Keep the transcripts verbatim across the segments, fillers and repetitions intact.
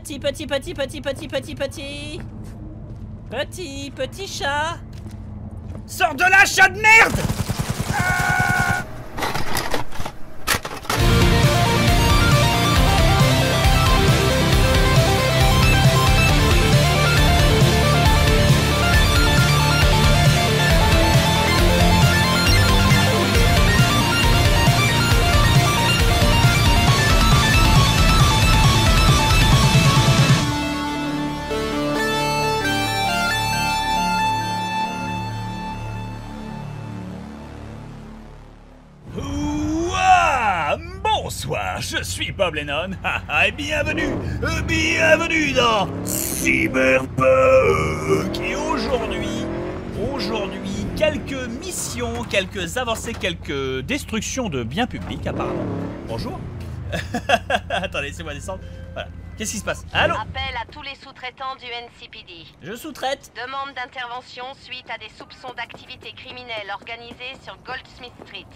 Petit, petit, petit, petit, petit, petit, petit. Petit, petit chat. Sors de là, chat de merde! Ah! Je suis Bob Lennon, et bienvenue, bienvenue dans Cyberpunk. Et aujourd'hui, aujourd'hui, quelques missions, quelques avancées, quelques destructions de biens publics apparemment. Bonjour. Attendez, laissez-moi descendre. Voilà. Qu'est-ce qui se passe? Allô? Appel à tous les sous-traitants du N C P D. Je sous-traite. Demande d'intervention suite à des soupçons d'activité criminelle organisée sur Goldsmith Street.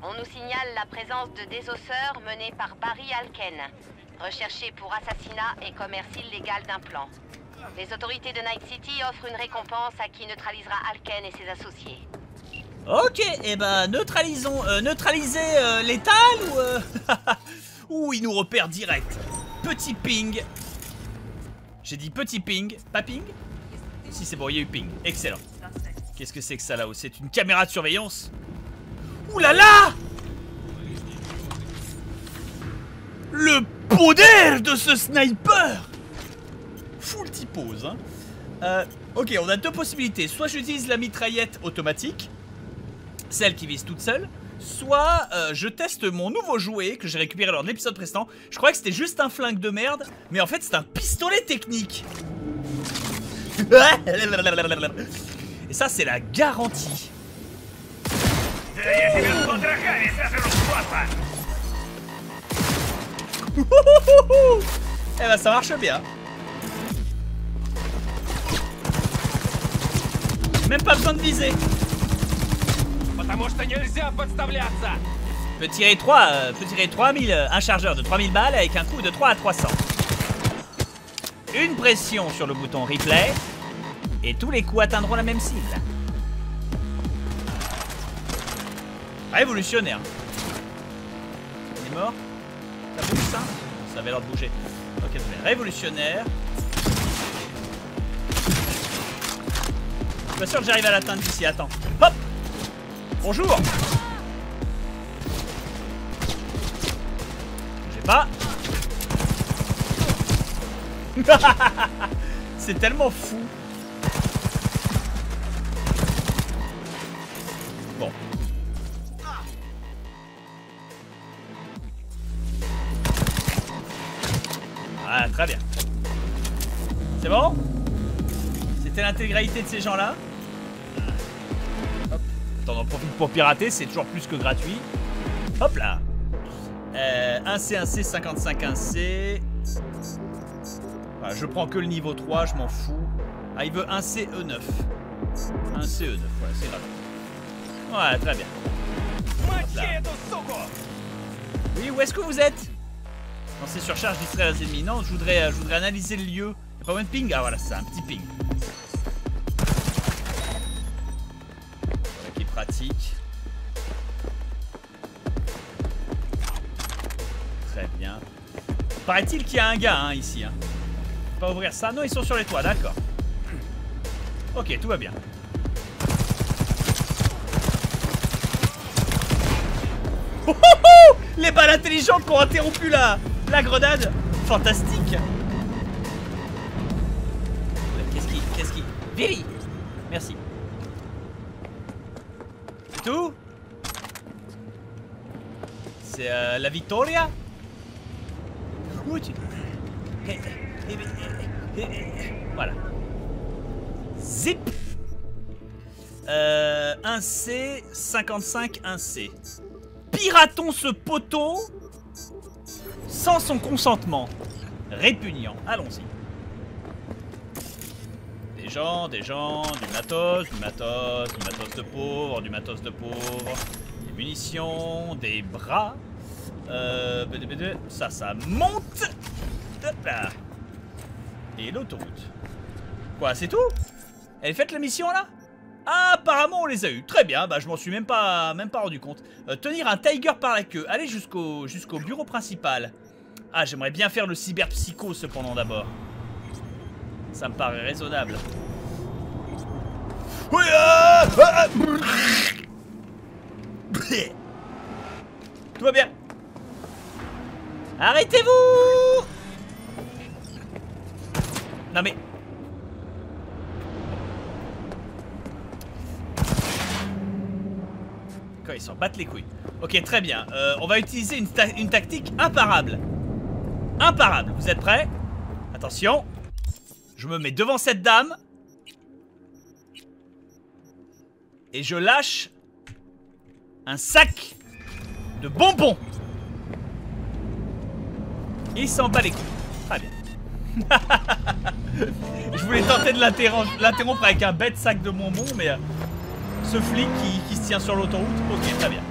On nous signale la présence de désosseurs menés par Barry Alken, recherchés pour assassinat et commerce illégal d'implants. Les autorités de Night City offrent une récompense à qui neutralisera Alken et ses associés. Ok, et eh ben neutralisons, euh, neutraliser euh, l'étal ou... Euh... Ouh, il nous repère direct. Petit ping. J'ai dit petit ping, pas ping? Si c'est bon, il y a eu ping, excellent. Qu'est-ce que c'est que ça là-haut? C'est une caméra de surveillance? Ouh là là! Le poder de ce sniper! Full typose, hein. Euh, ok, on a deux possibilités. Soit j'utilise la mitraillette automatique, celle qui vise toute seule, soit euh, je teste mon nouveau jouet que j'ai récupéré lors de l'épisode précédent. Je croyais que c'était juste un flingue de merde, mais en fait c'est un pistolet technique. Et ça c'est la garantie. Eh ben ça marche bien. Même pas besoin de viser. Peut tirer trois, euh, peut tirer trois mille, euh, un chargeur de trois mille balles avec un coup de trois à trois cents. Une pression sur le bouton replay et tous les coups atteindront la même cible. Révolutionnaire. Il est mort. Ça bouge ça? Ça avait l'air de bouger. Ok, révolutionnaire. Je suis pas sûr que j'arrive à l'atteindre d'ici. Attends. Hop! Bonjour! J'ai pas. C'est tellement fou. Bon. Ah, très bien. C'est bon? C'était l'intégralité de ces gens-là. Hop. Attends, on en profite pour pirater, c'est toujours plus que gratuit. Hop là. Euh, un C, un C, cinquante-cinq, un C. Voilà, je prends que le niveau trois, je m'en fous. Ah, il veut un C E neuf. un C E neuf, voilà, c'est grave. Voilà, très bien. Hop là. Oui, où est-ce que vous êtes? Non, c'est surcharge, distraire les ennemis. Non, je voudrais, je voudrais analyser le lieu. Il n'y a pas moins de ping? Ah voilà, c'est un petit ping. Voilà qui est pratique. Très bien. Paraît-il qu'il y a un gars hein, ici. Hein. Faut pas ouvrir ça. Non, ils sont sur les toits, d'accord. Ok, tout va bien. Oh, oh, oh, les balles intelligentes qui ont interrompu la... La grenade, fantastique. Qu'est-ce qui, qu'est-ce qui, Viri, merci. C'est tout. C'est euh, la Victoria. Voilà. Zip. Euh, un C, cinquante-cinq, un C. Piratons ce poteau. Sans son consentement. Répugnant. Allons-y. Des gens, des gens, du matos, du matos, du matos de pauvre, du matos de pauvre. Des munitions, des bras. Euh, ça, ça monte. Hop là. et l'autoroute. Quoi, c'est tout? Elle fait la mission là? Ah, apparemment on les a eu. Très bien, bah je m'en suis même pas, même pas rendu compte. Euh, tenir un tiger par la queue, aller jusqu'au jusqu'au bureau principal. Ah, j'aimerais bien faire le cyberpsycho cependant d'abord. Ça me paraît raisonnable. Oui, ah, ah, ah. Tout va bien. Arrêtez-vous! Non mais... Quand ils s'en battent les couilles. Ok, très bien. Euh, on va utiliser une, ta une tactique imparable. Imparable. Vous êtes prêts? Attention. Je me mets devant cette dame. Et je lâche un sac de bonbons. Il s'en bat les couilles. Très bien. Je voulais tenter de l'interrompre avec un bête sac de bonbons, mais... Ce flic qui, qui se tient sur l'autoroute. Ok, très bien.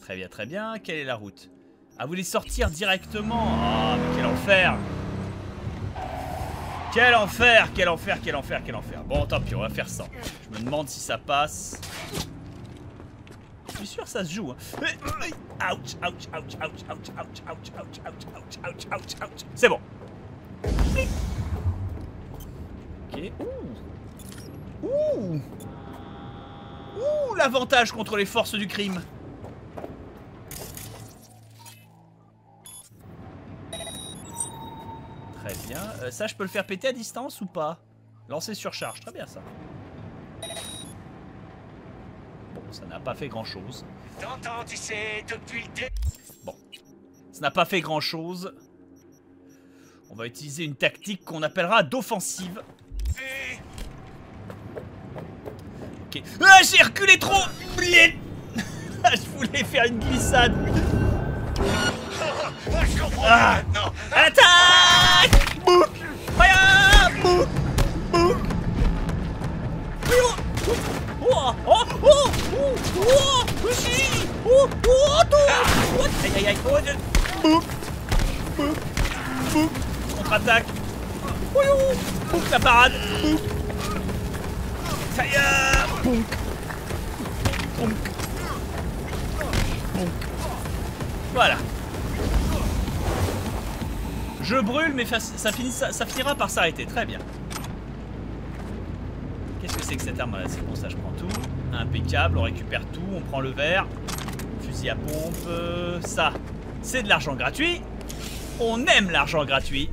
Très bien, très bien. Quelle est la route? Ah, vous voulez sortir directement? Oh, mais quel enfer! Quel enfer, quel enfer, quel enfer, quel enfer. Bon, tant pis, on va faire ça. Je me demande si ça passe. Je suis sûr que ça se joue. Hein. Ouch, ouch, ouch, ouch, ouch, ouch, ouch, ouch, ouch, ouch, ouch, ouch. C'est bon. Ok. Ouh. Ouh. Ouh, l'avantage contre les forces du crime. Très bien. Euh, ça, je peux le faire péter à distance ou pas? Lancer surcharge. Très bien, ça. Bon, ça n'a pas fait grand-chose. Bon. Ça n'a pas fait grand-chose. On va utiliser une tactique qu'on appellera d'offensive. Ok. Ah, j'ai reculé trop. Je voulais faire une glissade. Je comprends maintenant. Attaque! Bouk! Fire! Bouk! Bouk! Oh! Oh! Oh! Oh! Oh! Oh! Aïe aïe aïe! Bouk! Bouk! Bouk! Contre-attaque! Bouk la parade! Bouk! Fire! Bouk! Bouk! Bouk! Voilà! Je brûle, mais ça, ça, finit, ça, ça finira par s'arrêter. Très bien. Qu'est-ce que c'est que cette arme-là? C'est bon, ça, je prends tout. Impeccable, on récupère tout, on prend le verre. Fusil à pompe, euh, ça. C'est de l'argent gratuit. On aime l'argent gratuit.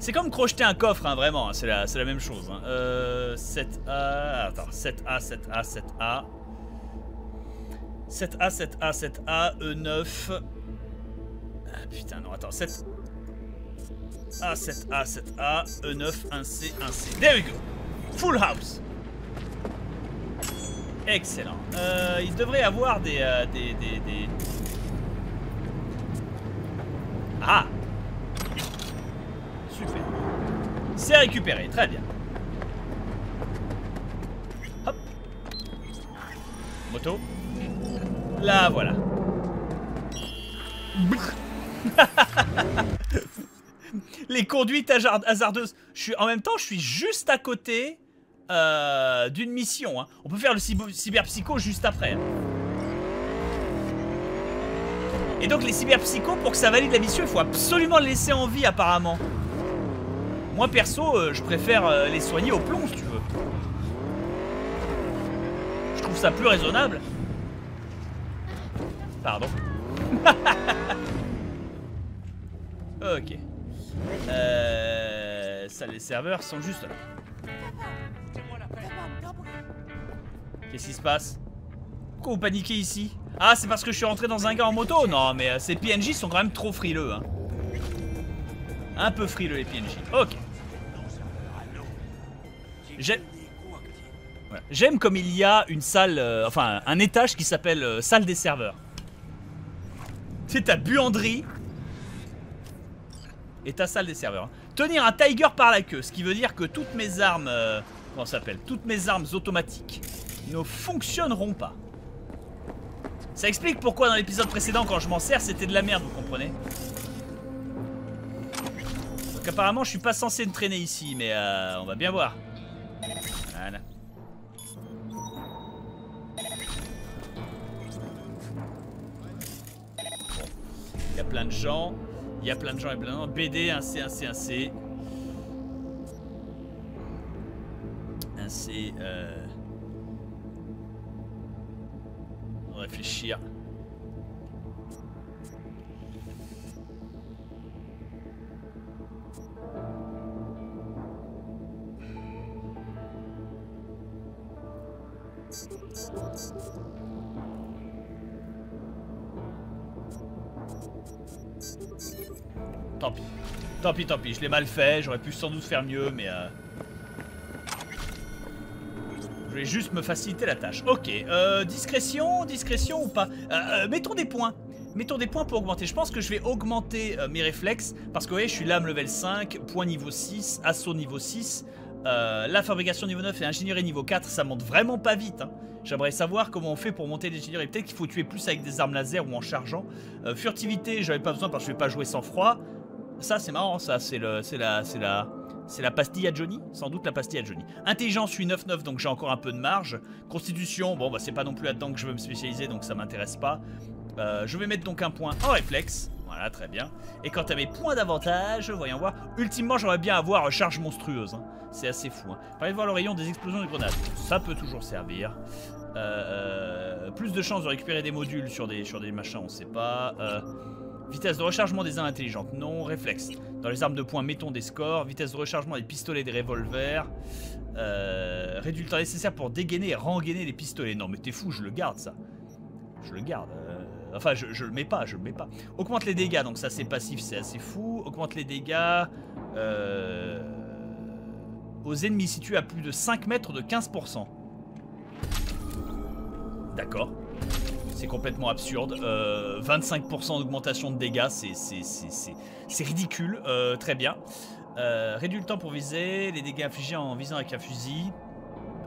C'est comme crocheter un coffre, hein, vraiment. Hein, c'est la, la même chose. Hein. Euh, sept A, attends, sept A, sept A, sept A. sept A, sept A, sept A, E neuf. Ah, putain, non, attends, sept... A sept A sept A, E neuf, un C un C. There we go. Full house. Excellent. Euh, il devrait avoir des, euh, des, des, des... Ah. Super. C'est récupéré. Très bien. Hop. Moto. Là, voilà. Les conduites hasardeuses. Je suis, en même temps, je suis juste à côté euh, d'une mission. Hein. On peut faire le cyberpsycho juste après. Hein. Et donc, les cyberpsychos, pour que ça valide la mission, il faut absolument les laisser en vie, apparemment. Moi, perso, euh, je préfère euh, les soigner au plomb, si tu veux. Je trouve ça plus raisonnable. Pardon. Ok. Euh, ça, les serveurs sont juste là. Qu'est-ce qui se passe? Pourquoi vous paniquez ici? Ah, c'est parce que je suis rentré dans un gars en moto? Non, mais ces P N J sont quand même trop frileux. Hein. Un peu frileux, les P N J. Ok. J'aime ouais. Comme il y a une salle, euh, enfin un étage qui s'appelle euh, salle des serveurs. C'est ta buanderie. Et ta salle des serveurs. Tenir un tiger par la queue, ce qui veut dire que toutes mes armes, euh, comment ça s'appelle, toutes mes armes automatiques ne fonctionneront pas. Ça explique pourquoi dans l'épisode précédent, quand je m'en sers, c'était de la merde, vous comprenez? Donc apparemment je suis pas censé me traîner ici, mais euh, on va bien voir. Voilà. Il y a plein de gens. Il y a plein de gens et plein de gens. B D, un C, un C, un C. Un C. Euh... On va réfléchir. Tant pis, tant pis, tant pis, je l'ai mal fait, j'aurais pu sans doute faire mieux, mais euh... je vais juste me faciliter la tâche. Ok, euh, discrétion, discrétion ou pas, euh, euh, mettons des points, mettons des points pour augmenter. Je pense que je vais augmenter euh, mes réflexes, parce que vous voyez, je suis lame level cinq, point niveau six, assaut niveau six, euh, la fabrication niveau neuf et ingénierie niveau quatre, ça monte vraiment pas vite, hein. J'aimerais savoir comment on fait pour monter l'ingénierie. Peut-être qu'il faut tuer plus avec des armes laser ou en chargeant. euh, Furtivité, j'avais pas besoin parce que je vais pas jouer sans froid. Ça c'est marrant, ça c'est le, c'est la, c'est la, c'est la pastille à Johnny, sans doute la pastille à Johnny. Intelligence, je suis neuf neuf, donc j'ai encore un peu de marge. Constitution, bon bah c'est pas non plus là-dedans que je veux me spécialiser, donc ça m'intéresse pas. Euh, je vais mettre donc un point en réflexe, voilà très bien. Et quant à mes points d'avantage, voyons voir. Ultimement j'aimerais bien avoir charge monstrueuse, hein. C'est assez fou. Hein. Permet de voir le rayon des explosions de grenades, ça peut toujours servir. Euh, plus de chances de récupérer des modules sur des, sur des machins, on sait pas. Euh, Vitesse de rechargement des armes intelligentes, non. Réflexe. Dans les armes de poing, mettons des scores. Vitesse de rechargement des pistolets, des revolvers. Euh, réduit le temps nécessaire pour dégainer et rengainer les pistolets. Non mais t'es fou, je le garde ça. Je le garde. Euh, enfin, je, je le mets pas, je le mets pas. Augmente les dégâts, donc ça c'est passif, c'est assez fou. Augmente les dégâts euh, aux ennemis situés à plus de cinq mètres de quinze pour cent. D'accord. C'est complètement absurde, euh, vingt-cinq pour cent d'augmentation de dégâts, c'est ridicule, euh, très bien. Euh, réduit le temps pour viser, les dégâts infligés en visant avec un fusil.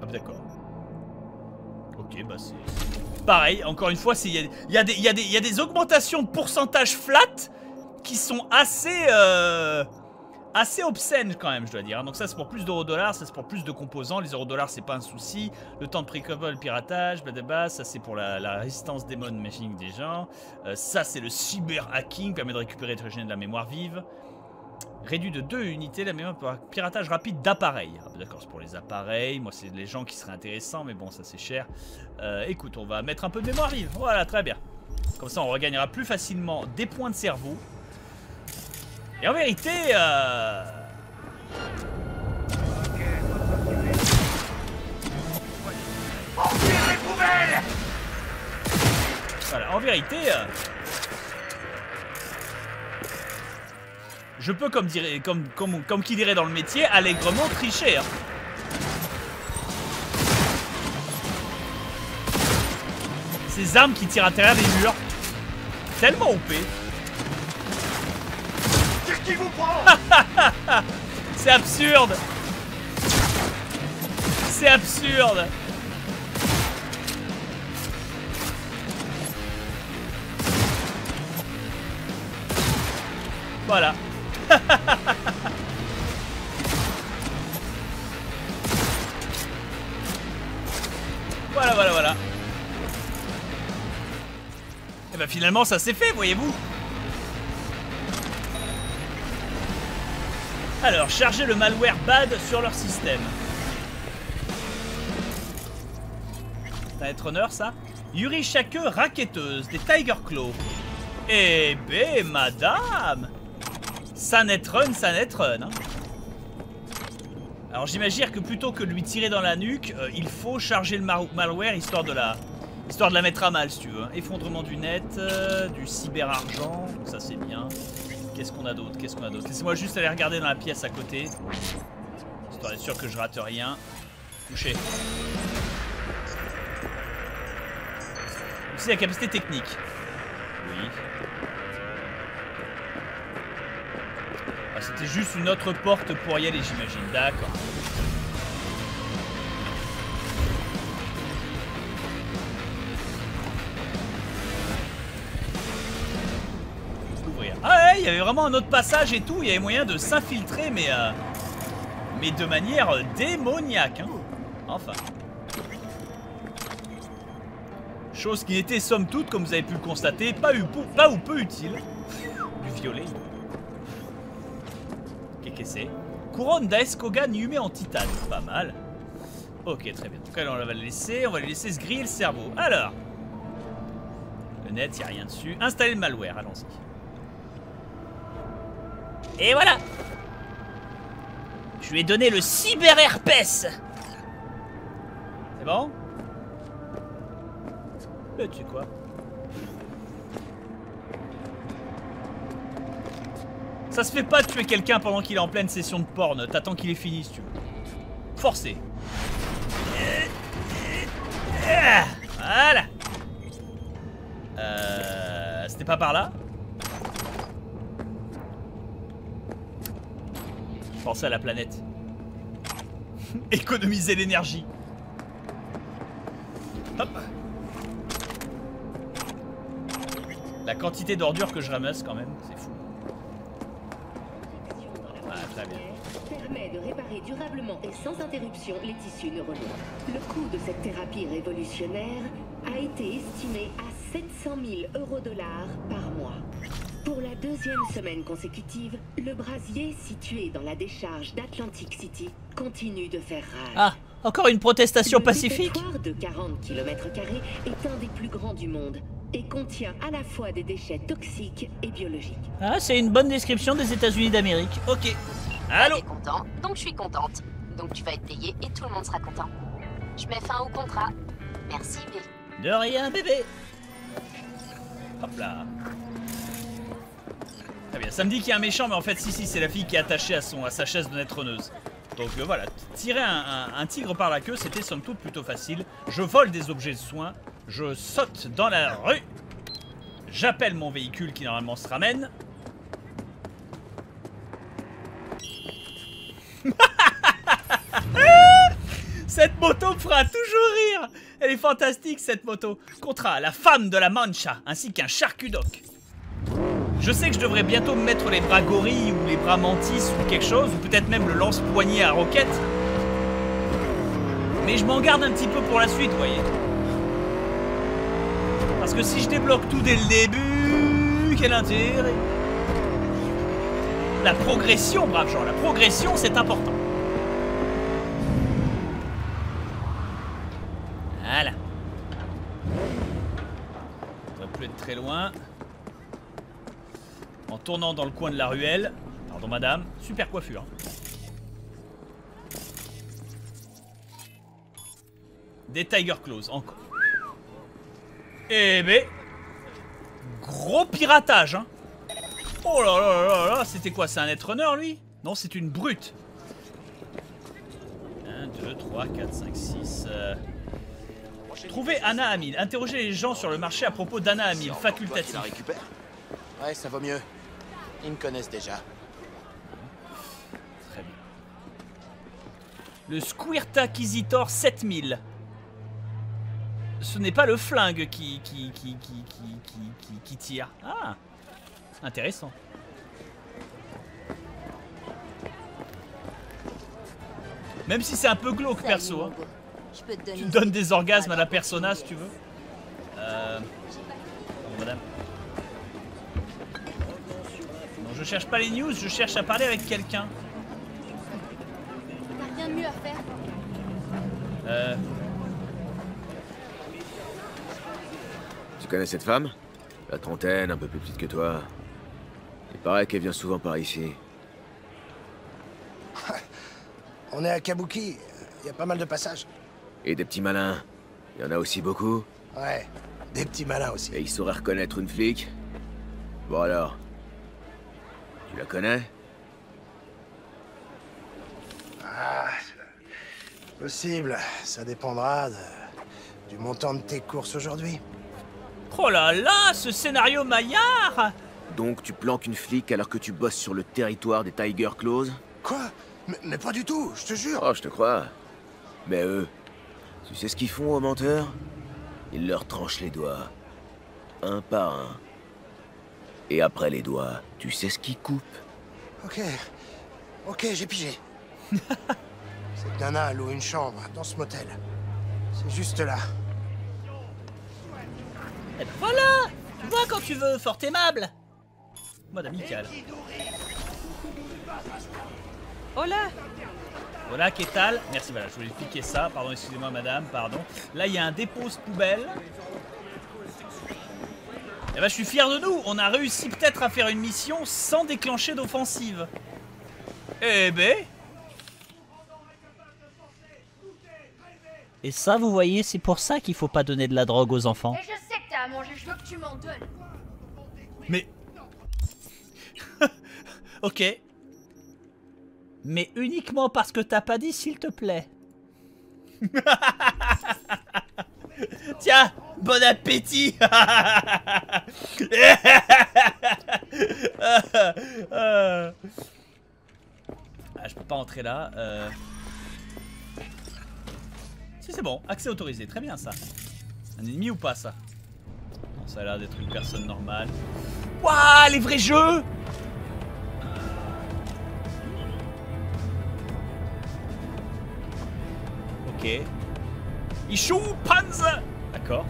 Hop, d'accord. Ok, bah c'est... Pareil, encore une fois, il y a, y, a y, y a des augmentations de pourcentage flat qui sont assez... Euh, assez obscène quand même je dois dire. Donc ça c'est pour plus d'eurodollars, ça c'est pour plus de composants. Les eurodollars c'est pas un souci. Le temps de précovol, piratage, blablabla. Ça c'est pour la, la résistance des modes magiques des gens. euh, Ça c'est le cyber hacking, permet de récupérer et de régénérer de la mémoire vive. Réduit de deux unités la mémoire pour piratage rapide d'appareils. ah, D'accord, c'est pour les appareils. Moi c'est les gens qui seraient intéressants, mais bon ça c'est cher. euh, Écoute, on va mettre un peu de mémoire vive. Voilà, très bien. Comme ça on regagnera plus facilement des points de cerveau. Et en vérité, euh... voilà, en vérité, euh... je peux, comme, dirait, comme, comme, comme qui dirait dans le métier, allègrement tricher. Hein. Ces armes qui tirent à travers des murs, tellement O P. C'est absurde. C'est absurde. Voilà. Voilà, voilà, voilà. Et ben finalement ça s'est fait, voyez-vous. Alors, charger le malware bad sur leur système. Ça va être honneur, ça. Yuri Shake, raquetteuse, des Tiger Claw. Eh bé, madame. Ça net run, ça net run. Hein. Alors, j'imagine que plutôt que de lui tirer dans la nuque, euh, il faut charger le malware histoire de la, histoire de la mettre à mal, si tu veux. Hein. Effondrement du net, euh, du cyber-argent, ça c'est bien. Qu'est-ce qu'on a d'autre? Qu'est-ce qu'on a d'autre? Laissez-moi juste aller regarder dans la pièce à côté. Histoire d'être sûr que je rate rien. Touché. C'est la capacité technique. Oui. Ah, c'était juste une autre porte pour y aller, j'imagine. D'accord. il y avait vraiment un autre passage et tout, il y avait moyen de s'infiltrer, mais euh, mais de manière démoniaque, hein. Enfin. Chose qui n'était somme toute, comme vous avez pu le constater, pas ou, pas ou peu utile. Du violet. Qu'est-ce que c'est? Couronne d'Aeskogan humée en titane. Pas mal. Ok, très bien. Donc, alors, on va le laisser. On va lui laisser se griller le cerveau. Alors. Le net, il n'y a rien dessus. Installer le malware. Allons-y. Et voilà. Je lui ai donné le cyber-herpès. C'est bon? Le tu quoi? Ça se fait pas de tuer quelqu'un pendant qu'il est en pleine session de porn. T'attends qu'il ait fini si tu veux. Forcé. Voilà. Euh, C'était pas par là? Je pensais à la planète. Économiser l'énergie. Hop. La quantité d'ordures que je ramasse quand même, c'est fou. Ah, très bien. Permet de réparer durablement et sans interruption les tissus neuronaux. Le coût de cette thérapie révolutionnaire a été estimé à sept cent mille euros dollars par mois. Pour la deuxième semaine consécutive, le brasier situé dans la décharge d'Atlantic City continue de faire rage. Ah, encore une protestation pacifique. Le dépotoir de quarante kilomètres carrés est un des plus grands du monde. Et contient à la fois des déchets toxiques et biologiques. Ah, c'est une bonne description des États-Unis d'Amérique. Ok. Allô. Je suis content, donc je suis contente. Donc tu vas être payé et tout le monde sera content. Je mets fin au contrat. Merci, Bill. De rien, bébé. Hop là. Très bien. Ça me dit qu'il y a un méchant, mais en fait, si, si, c'est la fille qui est attachée à, son, à sa chaise de nettronneuse. Donc euh, voilà, tirer un, un, un tigre par la queue, c'était somme toute plutôt facile. Je vole des objets de soins. Je saute dans la rue. J'appelle mon véhicule qui normalement se ramène. Cette moto me fera toujours rire. Elle est fantastique cette moto. Contrat, la femme de la Mancha ainsi qu'un charcudoc. Je sais que je devrais bientôt me mettre les bras gorilles ou les bras mantis ou quelque chose. Ou peut-être même le lance-poignet à roquette. Mais je m'en garde un petit peu pour la suite, vous voyez. Parce que si je débloque tout dès le début, quel intérêt? La progression, brave gens, la progression, c'est important. Voilà. Ça ne devrait plus être très loin. En tournant dans le coin de la ruelle. Pardon madame, super coiffure. Des Tiger Claws, encore. Eh ben, gros piratage, hein. Oh là là là là, c'était quoi? C'est un netrunner, lui? Non, c'est une brute. un, deux, trois, quatre, cinq, six... Euh... Trouver Anna Amine. Interroger les gens sur le marché à propos d'Anna Amine, facultatif. La récupère? Ouais, ça vaut mieux. Ils me connaissent déjà. Très bien. Le Squirt Acquisitor sept mille. Ce n'est pas le flingue qui, qui, qui, qui, qui, qui, qui tire. Ah, intéressant. Même si c'est un peu glauque, perso. Hein. Je peux te donner tu me donnes des orgasmes à la persona, si tu veux. Euh... Bon, madame. Non, je cherche pas les news, je cherche à parler avec quelqu'un. T'as rien de mieux à faire. Euh... Tu connais cette femme? La trentaine, un peu plus petite que toi. Il paraît qu'elle vient souvent par ici. On est à Kabuki, il y a pas mal de passages. Et des petits malins? Il y en a aussi beaucoup? Ouais, des petits malins aussi. Et ils sauraient reconnaître une flic? Bon alors, tu la connais? Ah, possible, ça dépendra de... du montant de tes courses aujourd'hui. Oh là là, ce scénario maillard! Donc tu planques une flic alors que tu bosses sur le territoire des Tiger Claws? Quoi? Mais, mais pas du tout, je te jure! Oh, je te crois. Mais eux, tu sais ce qu'ils font aux menteurs? Ils leur tranchent les doigts. Un par un. Et après les doigts, tu sais ce qui coupe. Ok, ok, j'ai pigé. Cette nana loue une chambre dans ce motel. C'est juste là. Eh ben voilà! Tu vois quand tu veux, fort aimable! Mode amical. Hola! Hola, qu'est-ce que merci, voilà, je voulais piquer ça. Pardon, excusez-moi, madame, pardon. Là, il y a un dépose-poubelle. Eh ben, je suis fier de nous! On a réussi peut-être à faire une mission sans déclencher d'offensive. Eh ben! Et ça, vous voyez, c'est pour ça qu'il faut pas donner de la drogue aux enfants. Et je sais que t'as à manger, je veux que tu m'en donnes. Mais... ok. Mais uniquement parce que t'as pas dit, s'il te plaît. Tiens, bon appétit. Ah, je peux pas entrer là. Euh... Si c'est bon, accès autorisé, très bien ça. Un ennemi ou pas ça? Non, ça a l'air d'être une personne normale. Wouah, les vrais jeux! Ok. Ichou Panza! D'accord.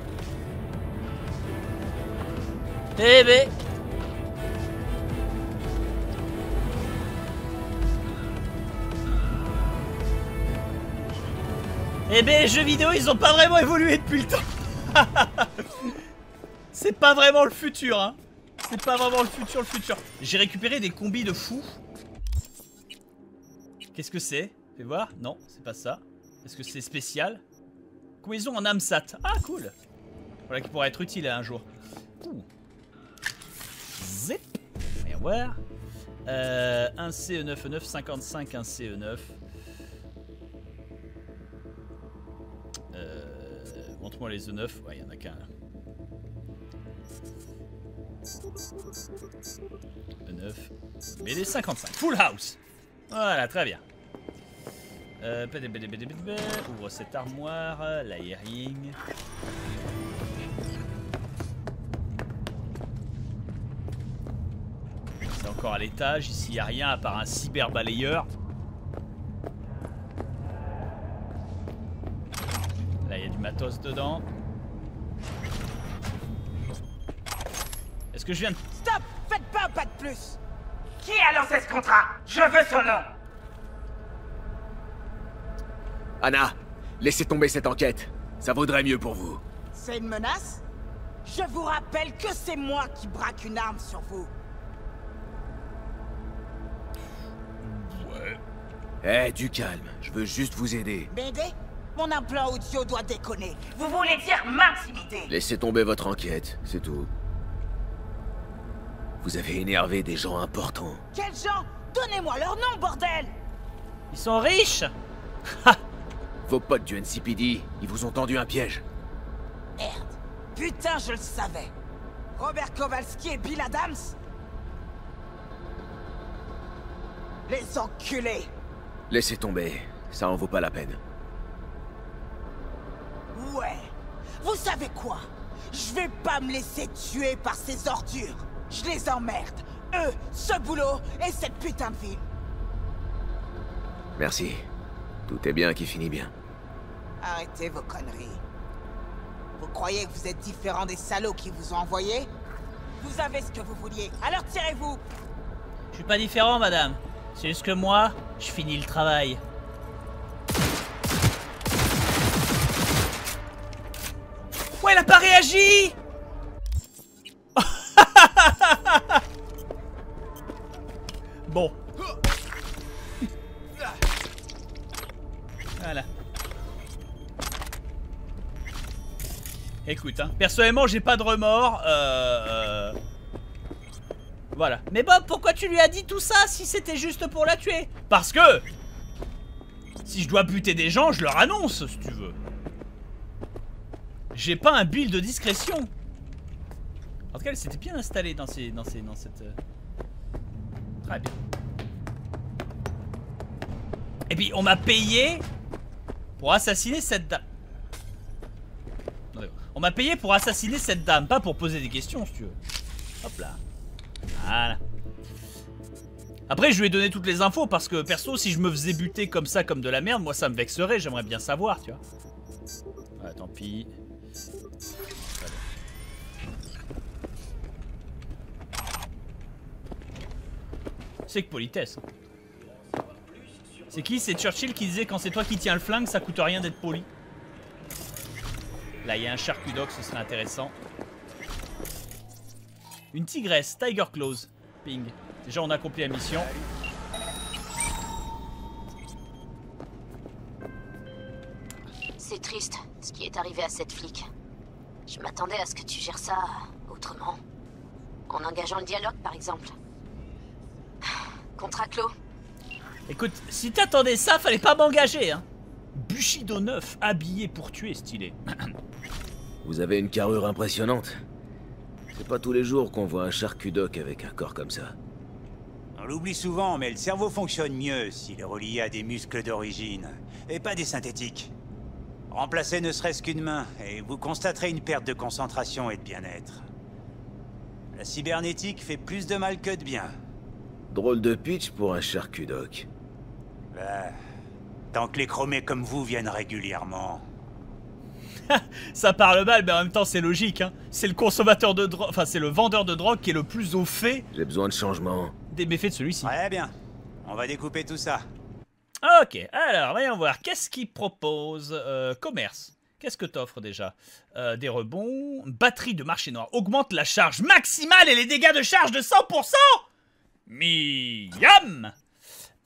Bébé! Eh ben les jeux vidéo ils ont pas vraiment évolué depuis le temps. C'est pas vraiment le futur hein. C'est pas vraiment le futur le futur. J'ai récupéré des combis de fous. Qu'est-ce que c'est? Fais voir. Non c'est pas ça. Est-ce que c'est spécial? Cohésion en AMSAT. Ah cool. Voilà qui pourrait être utile un jour. Ouh. Zip. Voyons voir. Euh, un C E neuf neuf cinquante-cinq, un C E neuf. Montre-moi les E neuf, ouais, il n'y en a qu'un là. E neuf, mais les cinquante-cinq, full house. Voilà, très bien. Euh, ouvre cette armoire, l'aéring. C'est encore à l'étage, ici il n'y a rien à part un cyberbalayeur. Matos dedans. Est-ce que je viens de... Stop! Faites pas un pas de plus! Qui a lancé ce contrat? Je veux son nom! Anna, laissez tomber cette enquête. Ça vaudrait mieux pour vous. C'est une menace? Je vous rappelle que c'est moi qui braque une arme sur vous. Ouais. Eh, hey, du calme. Je veux juste vous aider. M'aider? Mon implant audio doit déconner. Vous voulez dire m'intimider? Laissez tomber votre enquête, c'est tout. Vous avez énervé des gens importants. Quels gens? Donnez-moi leur nom, bordel! Ils sont riches? Vos potes du N C P D, ils vous ont tendu un piège. Merde. Putain, je le savais. Robert Kowalski et Bill Adams? Les enculés! Laissez tomber, ça en vaut pas la peine. Ouais. Vous savez quoi? Je vais pas me laisser tuer par ces ordures. Je les emmerde. Eux, ce boulot et cette putain de ville. Merci. Tout est bien qui finit bien. Arrêtez vos conneries. Vous croyez que vous êtes différents des salauds qui vous ont envoyé? Vous avez ce que vous vouliez, alors tirez-vous. Je suis pas différent, madame. C'est juste que moi, je finis le travail. Ouais, elle a pas réagi. Bon. Voilà. Écoute, hein, personnellement, j'ai pas de remords. Euh, euh... Voilà. Mais Bob, pourquoi tu lui as dit tout ça si c'était juste pour la tuer? Parce que si je dois buter des gens, je leur annonce, si tu veux. J'ai pas un build de discrétion. En tout cas, elle s'était bien installée dans ces, dans ces, dans cette. Très bien. Et puis on m'a payé pour assassiner cette dame. On m'a payé pour assassiner cette dame, pas pour poser des questions, si tu veux. Hop là. Voilà. Après, je lui ai donné toutes les infos parce que, perso, si je me faisais buter comme ça, comme de la merde, moi, ça me vexerait. J'aimerais bien savoir, tu vois. Ah, tant pis. C'est que politesse. C'est qui? C'est Churchill qui disait quand c'est toi qui tiens le flingue, ça coûte rien d'être poli. Là, il y a un charcudoc, ce serait intéressant. Une tigresse, Tiger Claw. Ping. Déjà, on a accompli la mission. C'est triste ce qui est arrivé à cette flic. Je m'attendais à ce que tu gères ça autrement. En engageant le dialogue, par exemple. Contrat clos. Écoute, si t'attendais ça, fallait pas m'engager, hein. Bushido neuf, habillé pour tuer, stylé. Vous avez une carrure impressionnante. C'est pas tous les jours qu'on voit un charcudoc avec un corps comme ça. On l'oublie souvent, mais le cerveau fonctionne mieux s'il est relié à des muscles d'origine, et pas des synthétiques. Remplacez ne serait-ce qu'une main, et vous constaterez une perte de concentration et de bien-être. La cybernétique fait plus de mal que de bien. Drôle de pitch pour un charcudoc. Bah, tant que les chromés comme vous viennent régulièrement. Ça parle mal, mais en même temps c'est logique. Hein. C'est le consommateur de drogue, enfin c'est le vendeur de drogue qui est le plus au fait. J'ai besoin de changement. Des méfaits de celui-ci. Très bien, on va découper tout ça. Ok, alors voyons voir. Qu'est-ce qu'il propose? euh, Commerce. Qu'est-ce que t'offres déjà? euh, Des rebonds. Batterie de marché noir. Augmente la charge maximale et les dégâts de charge de cent pour cent. Miam.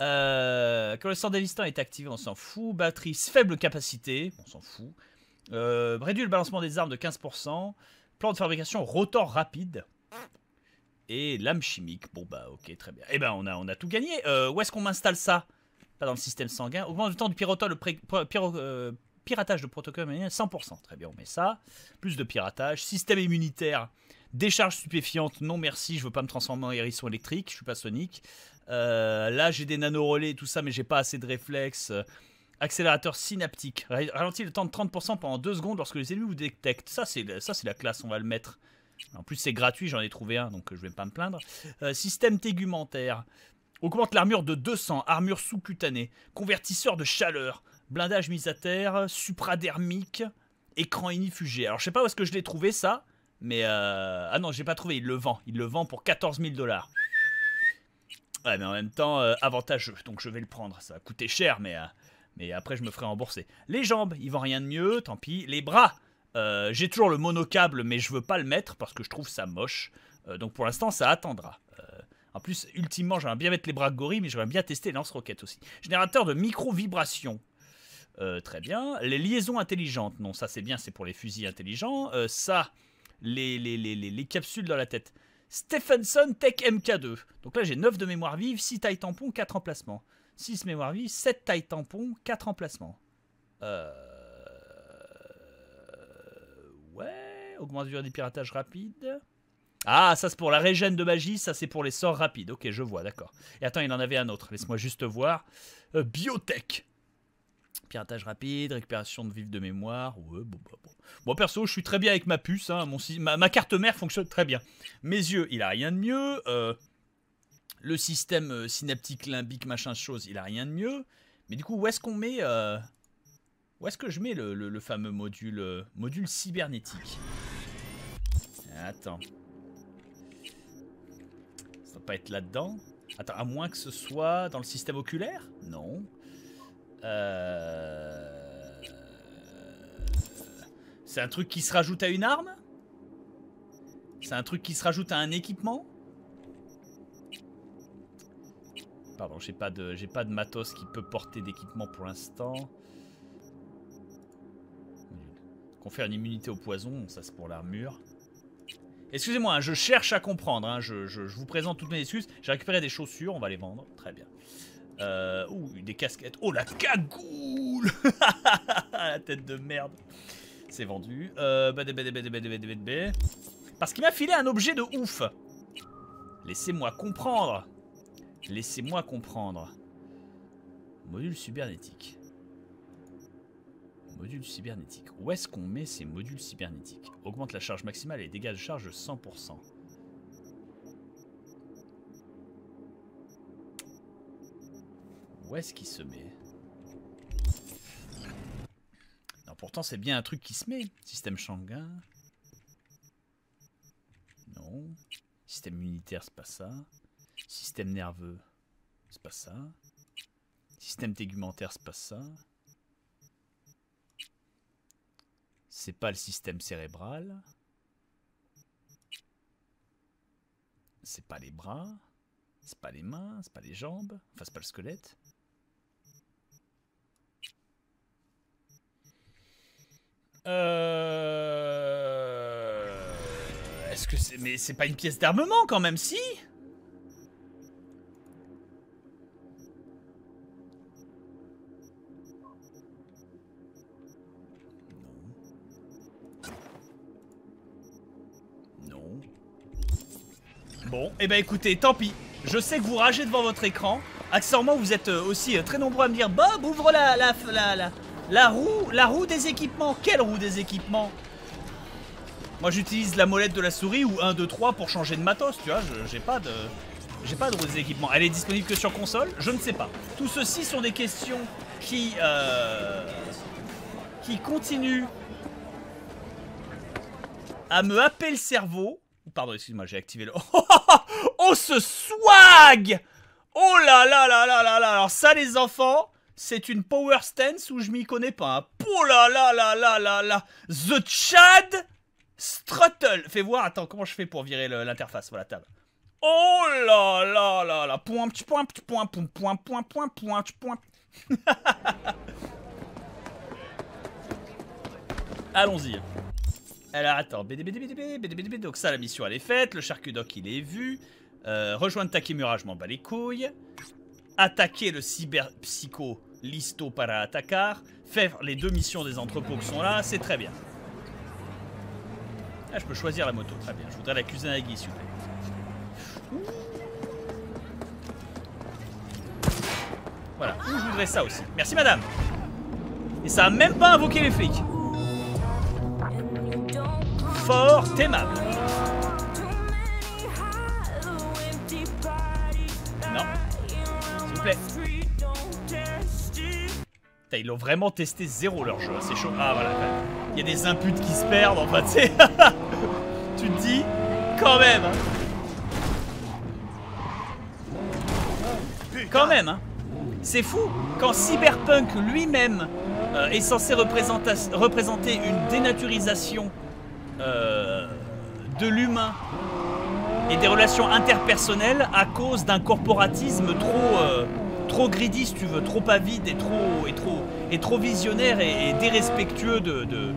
euh, Quand le sort d'Avistan est activé, on s'en fout. Batterie, faible capacité, on s'en fout. euh, Réduit le balancement des armes de quinze pour cent. Plan de fabrication, rotor rapide. Et lame chimique, bon bah ok, très bien. Et eh ben on a, on a tout gagné. euh, Où est-ce qu'on m'installe ça? Pas dans le système sanguin. Augmente le temps du pirotage, le pré, piro, euh, piratage de protocole cent pour cent. Très bien, on met ça. Plus de piratage. Système immunitaire. Décharge stupéfiante, non merci, je veux pas me transformer en hérisson électrique, je suis pas Sonic. Euh, là j'ai des nanorelais et tout ça, mais j'ai pas assez de réflexes. Accélérateur synaptique, ralentit le temps de trente pour cent pendant deux secondes lorsque les ennemis vous détectent. Ça c'est la classe, on va le mettre. En plus c'est gratuit, j'en ai trouvé un, donc je vais pas me plaindre. Euh, système tégumentaire, augmente l'armure de deux cents, armure sous-cutanée, convertisseur de chaleur, blindage mis à terre, supradermique, écran inifugé. Alors je sais pas où est-ce que je l'ai trouvé ça. Mais euh... ah non, j'ai pas trouvé, il le vend. Il le vend pour quatorze mille dollars. Ouais, mais en même temps, euh, avantageux. Donc je vais le prendre. Ça va coûter cher, mais, euh... mais après je me ferai rembourser. Les jambes, il vend rien de mieux, tant pis. Les bras, euh, j'ai toujours le monocable, mais je veux pas le mettre parce que je trouve ça moche. Euh, donc pour l'instant, ça attendra. Euh... En plus, ultimement, j'aimerais bien mettre les bras de gorille, mais j'aimerais bien tester les lance-roquettes aussi. Générateur de micro-vibrations. Euh, très bien. Les liaisons intelligentes. Non, ça c'est bien, c'est pour les fusils intelligents. Euh, ça... Les, les, les, les, les capsules dans la tête. Stephenson Tech M K deux. Donc là j'ai neuf de mémoire vive, six taille tampon, quatre emplacements. six mémoire vive, sept taille tampon, quatre emplacements. Euh... Ouais, augmente la durée du piratage rapide. Ah, ça c'est pour la régène de magie, ça c'est pour les sorts rapides. Ok, je vois, d'accord. Et attends, il en avait un autre, laisse-moi juste voir. Euh, biotech. Piratage rapide, récupération de vif de mémoire. Ouais, bon, bon, bon. Bon, perso, je suis très bien avec ma puce. Hein, mon, ma, ma carte mère fonctionne très bien. Mes yeux, il a rien de mieux. Euh, le système euh, synaptique, limbique, machin, chose, il a rien de mieux. Mais du coup, où est-ce qu'on met euh, où est-ce que je mets le, le, le fameux module euh, module cybernétique? Attends. Ça doit pas être là-dedans. Attends, à moins que ce soit dans le système oculaire? Non. Euh... C'est un truc qui se rajoute à une arme? C'est un truc qui se rajoute à un équipement? Pardon, j'ai pas de, j'ai pas de matos qui peut porter d'équipement pour l'instant. Confère une immunité au poison, ça c'est pour l'armure. Excusez-moi, hein, je cherche à comprendre. Hein, je, je, je vous présente toutes mes excuses. J'ai récupéré des chaussures, on va les vendre. Très bien. Euh, ouh, des casquettes. Oh, la cagoule. La tête de merde. C'est vendu. Euh, parce qu'il m'a filé un objet de ouf. Laissez-moi comprendre. Laissez-moi comprendre. Module cybernétique. Module cybernétique. Où est-ce qu'on met ces modules cybernétiques? Augmente la charge maximale et les dégâts de charge de cent pour cent. où est-ce qu'il se met? Non, pourtant c'est bien un truc qui se met. Système Shanghai. Non. Système immunitaire, c'est pas ça. Système nerveux, c'est pas ça. Système tégumentaire, c'est pas ça. C'est pas le système cérébral. C'est pas les bras. C'est pas les mains, c'est pas les jambes. Enfin, c'est pas le squelette. Euh... Est-ce que c'est... Mais c'est pas une pièce d'armement quand même, si? Bon, et eh ben écoutez, tant pis. Je sais que vous ragez devant votre écran. Accessoirement, vous êtes aussi très nombreux à me dire « Bob, ouvre la, la, la, la, la, roue, la roue des équipements. » Quelle roue des équipements? Moi, j'utilise la molette de la souris ou un, deux, trois pour changer de matos, tu vois. J'ai pas de j'ai pas de roue des équipements. Elle est disponible que sur console? Je ne sais pas. Tout ceci sont des questions qui, euh, qui continuent à me happer le cerveau. Pardon, excuse-moi, j'ai activé le... Oh, oh, ce swag! Oh là là là là là là! Alors ça, les enfants, c'est une power stance où je m'y connais pas. Hein. Oh là là là là là là! The Chad Struttle! Fais voir, attends, comment je fais pour virer l'interface? Voilà, table. Oh là là là là! Point, petit point, petit point, point, point, point, point, point, point. Allons-y. Alors attends, B D B D B D B D B D B D, donc ça la mission elle est faite, le charcudoc il est vu, euh, rejoindre Takemura je m'en bats les couilles, attaquer le cyberpsycho listo para attacar, faire les deux missions des entrepôts qui sont là, c'est très bien. Ah je peux choisir la moto, très bien, je voudrais la Kusanagi s'il vous plaît. Voilà, je voudrais ça aussi, merci madame. Et ça a même pas invoqué les flics. Fort aimable. Non. S'il vous plaît. Putain, ils l'ont vraiment testé zéro leur jeu. C'est chaud. Ah voilà. Il y a des imputes qui se perdent. Enfin, tu sais. Tu te dis, quand même. Hein. Quand même. Hein. C'est fou. Quand Cyberpunk lui-même euh, est censé représenter une dénaturisation Euh, de l'humain et des relations interpersonnelles à cause d'un corporatisme trop euh, trop greedy si tu veux, trop avide et trop et trop et trop visionnaire et, et dérespectueux de, de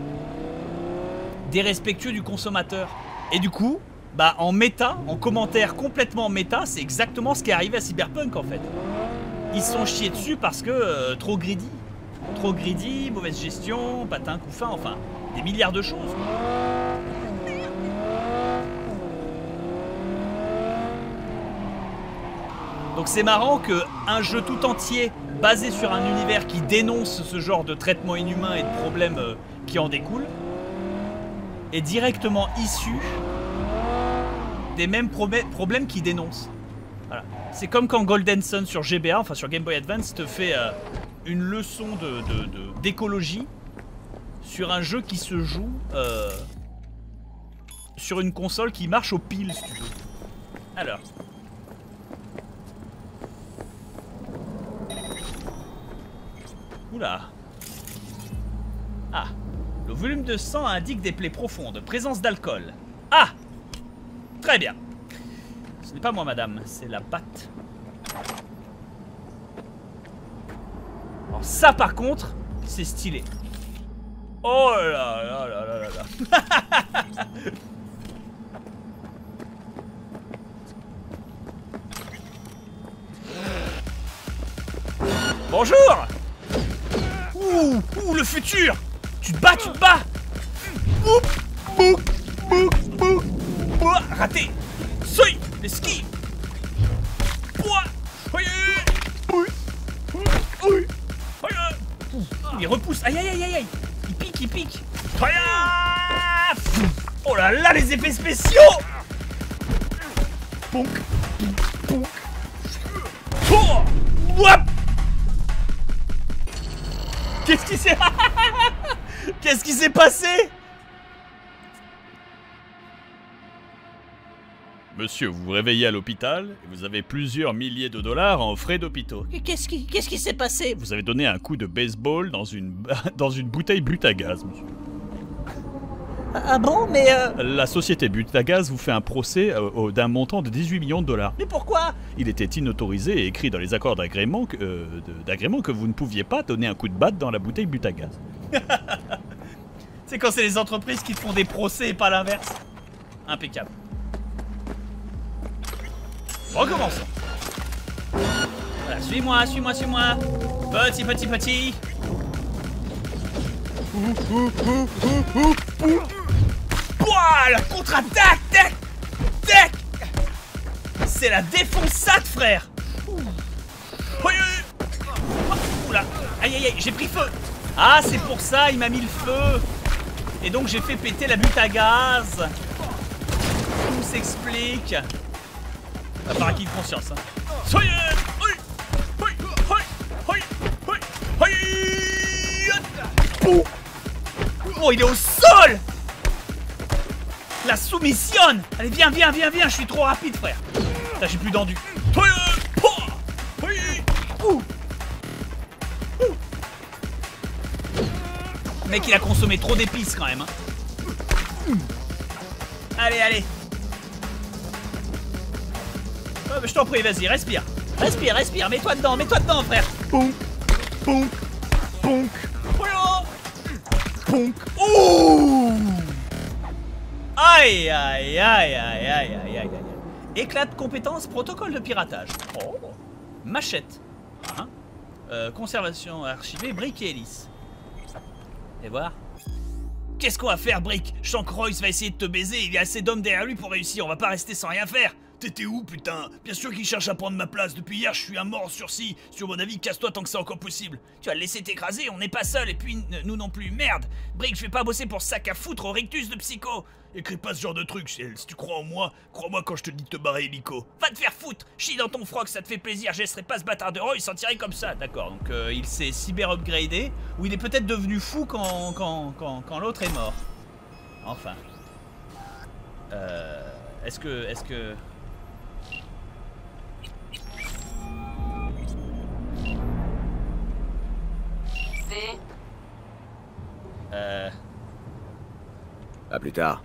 dérespectueux du consommateur. Et du coup, bah en méta, en commentaire complètement méta, c'est exactement ce qui est arrivé à Cyberpunk en fait. Ils se sont chiés dessus parce que euh, trop greedy, trop greedy, mauvaise gestion, patin coup fin, enfin des milliards de choses. Donc c'est marrant qu'un jeu tout entier basé sur un univers qui dénonce ce genre de traitement inhumain et de problèmes qui en découlent est directement issu des mêmes problèmes qu'il dénonce. Voilà. C'est comme quand Golden Sun sur G B A, enfin sur Game Boy Advance, te fait euh, une leçon d'écologie de, de, de, sur un jeu qui se joue euh, sur une console qui marche aux piles, si tu veux. Alors... Oula. Ah. Le volume de sang indique des plaies profondes. Présence d'alcool. Ah. Très bien. Ce n'est pas moi, madame. C'est la pâte. Alors ça, par contre, c'est stylé. Oh là là là là là là. Bonjour. Ouh, ouh, le futur! Tu te bats, tu te bats! Bouk, bouk, bouk, bouk, bouk. Raté! Soy! Les skis! Bois! Il repousse! Aïe, aïe, aïe, aïe! Il pique, il pique! Oh là là, les effets spéciaux! Ponk! Ponk! Ponk! Qu'est-ce qui s'est... Qu'est-ce qui s'est passé? Monsieur, vous vous réveillez à l'hôpital et vous avez plusieurs milliers de dollars en frais d'hôpitaux. Qu'est-ce qui qu'est-ce qui s'est passé? Vous avez donné un coup de baseball dans une, dans une bouteille Butagaz, monsieur. Ah bon, mais... Euh... La société Butagaz vous fait un procès euh, d'un montant de dix-huit millions de dollars. Mais pourquoi? Il était inautorisé et écrit dans les accords d'agrément que, euh, que vous ne pouviez pas donner un coup de batte dans la bouteille Butagaz. C'est quand c'est les entreprises qui te font des procès et pas l'inverse. Impeccable. Recommençons. Voilà, suis-moi, suis-moi, suis-moi. Petit, petit, petit. Ouah, la contre-attaque, tac, tac. C'est la défonçade, frère. Oula, aïe, aïe, aïe, j'ai pris feu. Ah, c'est pour ça, il m'a mis le feu. Et donc, j'ai fait péter la Butagaz. Tout s'explique. Ah, par acquis de conscience, hein. Oh, il est au sol. La soumissionne. Allez, viens, viens, viens, viens. Je suis trop rapide, frère. Putain, j'ai plus d'endu. Le mec, il a consommé trop d'épices, quand même, hein. Allez, allez. Je t'en prie, vas-y, respire. Respire, respire, mets-toi dedans, mets-toi dedans, frère. Ponk, ponk, ponk. Ponk. Ouh. Aïe, aïe, aïe, aïe, aïe, aïe, aïe, aïe. Éclat de compétence, protocole de piratage. Oh. Machette. Hein. Euh, conservation archivée, brique et hélice. Allez voir. Qu'est-ce qu'on va faire, Brick? Je sens que Royce va essayer de te baiser, il y a assez d'hommes derrière lui pour réussir, on va pas rester sans rien faire. T'étais où, putain? Bien sûr qu'il cherche à prendre ma place. Depuis hier, je suis un mort en sursis. Sur mon avis, casse-toi tant que c'est encore possible. Tu vas le laisser t'écraser, on n'est pas seul. Et puis, nous non plus. Merde. Brick, je vais pas bosser pour sac à foutre au rectus de psycho. Écris pas ce genre de truc, si tu crois en moi, crois-moi quand je te dis de te barrer, hélico. Va te faire foutre. Chie dans ton froc, ça te fait plaisir. Je laisserai pas ce bâtard de Roy s'en tirer comme ça. D'accord, donc euh, il s'est cyber-upgradé. Ou il est peut-être devenu fou quand, quand, quand, quand l'autre est mort. Enfin. Euh... Est-ce que... Est-ce que... Euh... À plus tard.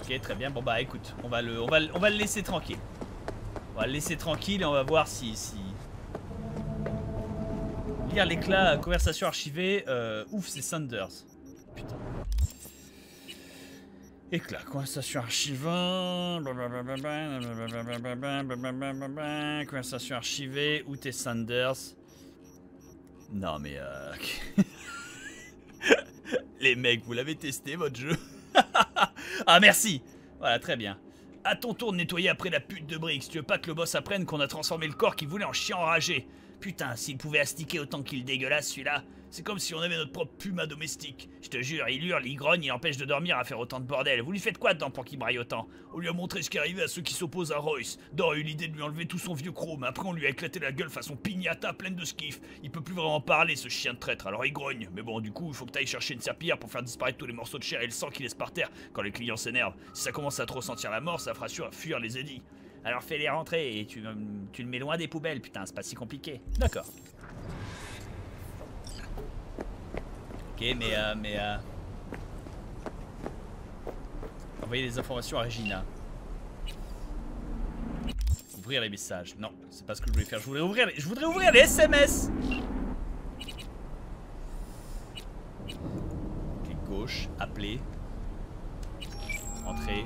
Ok, très bien. Bon bah écoute, on va le, on va, on va le laisser tranquille. On va le laisser tranquille et on va voir si, si... Lire l'éclat, conversation archivée. Euh, ouf, c'est Sanders. Putain. Éclat, conversation archivée, conversation archivée, où t'es Sanders? Non mais euh... Les mecs, vous l'avez testé votre jeu? Ah merci. Voilà, très bien. À ton tour de nettoyer après la pute de Brick. Si tu veux pas que le boss apprenne qu'on a transformé le corps qu'il voulait en chien enragé. Putain, s'il pouvait astiquer autant qu'il dégueulasse celui-là, c'est comme si on avait notre propre puma domestique. Je te jure, il hurle, il grogne, il empêche de dormir à faire autant de bordel. Vous lui faites quoi dedans pour qu'il braille autant? On lui a montré ce qui arrivait à ceux qui s'opposent à Royce. Dor a eu l'idée de lui enlever tout son vieux chrome. Après, on lui a éclaté la gueule façon pignata pleine de skiff. Il peut plus vraiment parler, ce chien de traître, alors il grogne. Mais bon, du coup, il faut que t'ailles chercher une serpillière pour faire disparaître tous les morceaux de chair et le sang qu'il laisse par terre quand les clients s'énervent. Si ça commence à trop sentir la mort, ça fera sûr à fuir les édits. Alors fais-les rentrer et tu, tu le mets loin des poubelles, putain, c'est pas si compliqué. D'accord. Ok, mais... Euh, mais euh... Envoyer des informations à Regina. Ouvrir les messages. Non, c'est pas ce que je voulais faire. Je voulais ouvrir les, je voudrais ouvrir les S M S. Clic gauche, appeler. Entrer.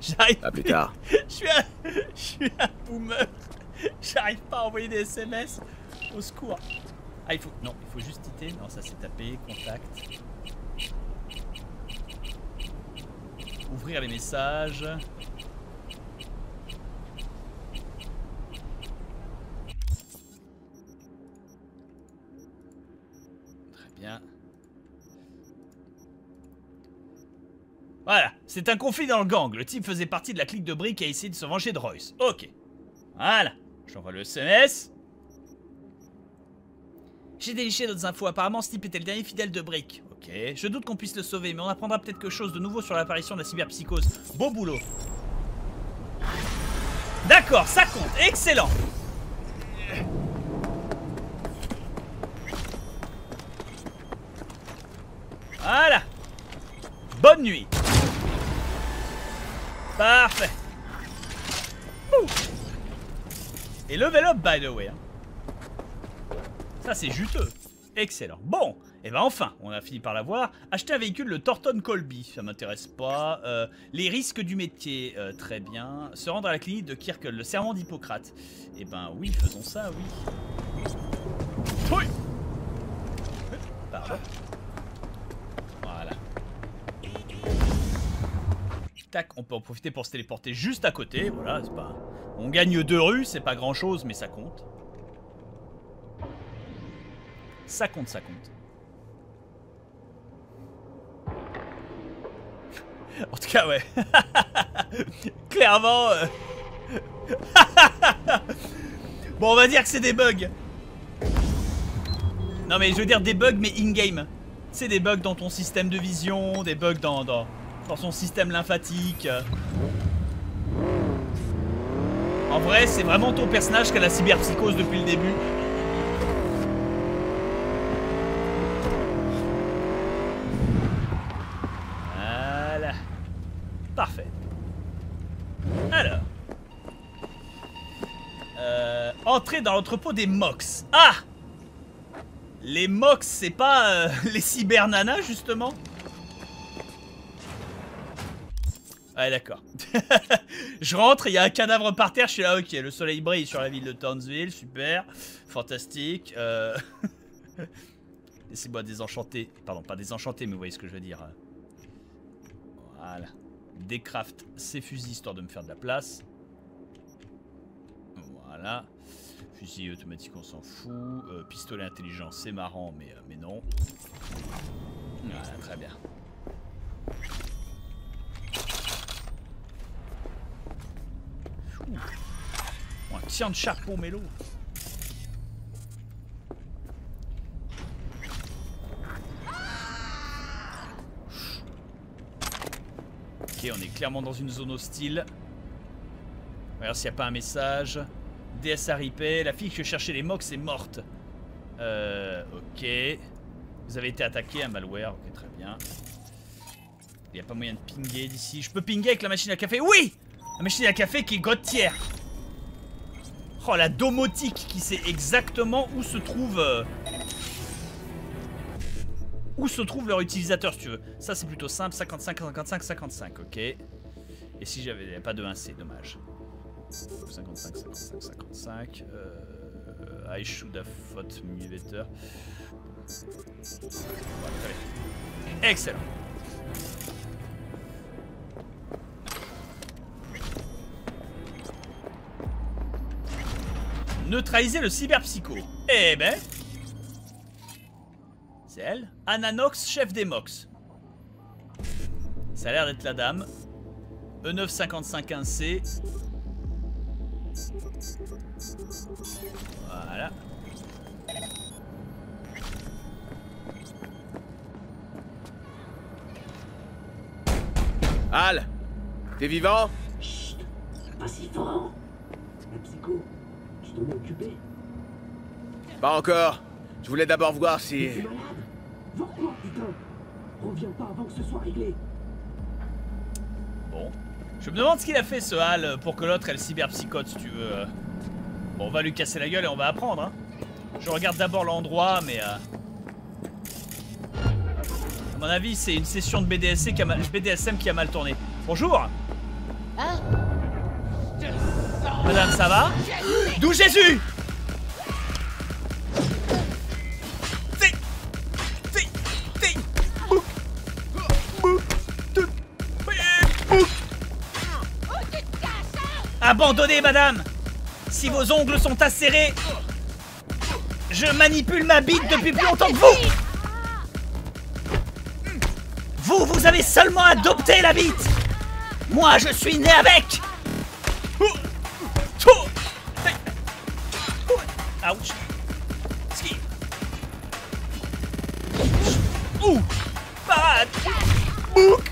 J'arrive à plus tard. Je suis un, je suis un boomer. J'arrive pas à envoyer des S M S. Au secours. Ah il faut, non, il faut juste titer. Non, ça c'est tapé. Contact. Ouvrir les messages. Très bien. Voilà, c'est un conflit dans le gang. Le type faisait partie de la clique de Brick et a essayé de se venger de Royce. Ok. Voilà. J'envoie le S M S. J'ai déliché d'autres infos. Apparemment, Snip était le dernier fidèle de Brick. Ok. Je doute qu'on puisse le sauver, mais on apprendra peut-être quelque chose de nouveau sur l'apparition de la cyberpsychose. Beau boulot. D'accord, ça compte. Excellent. Voilà. Bonne nuit. Parfait. Ouh. Et level up, by the way. Ça, c'est juteux. Excellent. Bon, et ben enfin, on a fini par l'avoir. Acheter un véhicule, le Thornton Colby, ça m'intéresse pas. Euh, les risques du métier, euh, très bien. Se rendre à la clinique de Kirkle, le serment d'Hippocrate. Et ben oui, faisons ça, oui. Oui. Pardon. Voilà. Tac, on peut en profiter pour se téléporter juste à côté. Voilà, c'est pas... On gagne deux rues, c'est pas grand-chose, mais ça compte. Ça compte, ça compte. En tout cas, ouais. Clairement... Euh... bon, on va dire que c'est des bugs. Non, mais je veux dire des bugs, mais in-game. C'est des bugs dans ton système de vision, des bugs dans, dans, dans son système lymphatique. En vrai, c'est vraiment ton personnage qui a la cyberpsychose depuis le début. Parfait. Alors. Euh, entrer dans l'entrepôt des Mox. Ah! Les Mox, c'est pas euh, les cybernanas, justement? Ouais, d'accord. Je rentre, il y a un cadavre par terre, je suis là, ok. Le soleil brille sur la ville de Townsville, super. Fantastique. Euh... Laissez-moi désenchanter. Pardon, pas désenchanter, mais vous voyez ce que je veux dire. Voilà. Décraft ses fusils histoire de me faire de la place. Voilà. Fusil automatique, on s'en fout. Euh, pistolet intelligent, c'est marrant, mais, euh, mais non. Voilà, très bien. Ouh. Oh, un tir de chapeau mélo. Ok, on est clairement dans une zone hostile. Regarde s'il n'y a pas un message. D S A ripé. La fille que je cherchais les Mox est morte. Euh, ok. Vous avez été attaqué, un malware. Ok, très bien. Il n'y a pas moyen de pinguer d'ici. Je peux pinguer avec la machine à café. Oui! La machine à café qui est gotière. Oh, la domotique qui sait exactement où se trouve... Euh, où se trouve leur utilisateur, si tu veux. Ça, c'est plutôt simple. cinquante-cinq, cinquante-cinq, cinquante-cinq, ok. Et si j'avais pas de un C, dommage. cinquante-cinq, cinquante-cinq, cinquante-cinq. Euh, I should have fought me better. Excellent. Neutraliser le cyberpsycho. Eh ben... C'est elle. Ananox, chef des Mox. Ça a l'air d'être la dame. E neuf cinquante-cinq un C. Voilà. Hal, t'es vivant? Chut, pas si fort. C'est ma psycho. Tu dois m'occuper. Pas encore. Je voulais d'abord voir si... Vends-toi, putain! Reviens pas avant que ce soit réglé! Bon. Je me demande ce qu'il a fait, ce Hal, pour que l'autre ait le cyberpsychote, si tu veux. Bon, on va lui casser la gueule et on va apprendre, hein. Je regarde d'abord l'endroit, mais... Euh... À mon avis, c'est une session de B D S M qui a mal, B D S M qui a mal tourné. Bonjour! Hein? Madame, ça va? D'où Jésus? Abandonnez, madame. Si vos ongles sont acérés, je manipule ma bite depuis plus longtemps que vous. Vous, vous avez seulement adopté la bite. Moi, je suis né avec. Ouch. Ski. Ooh! Bad! Book!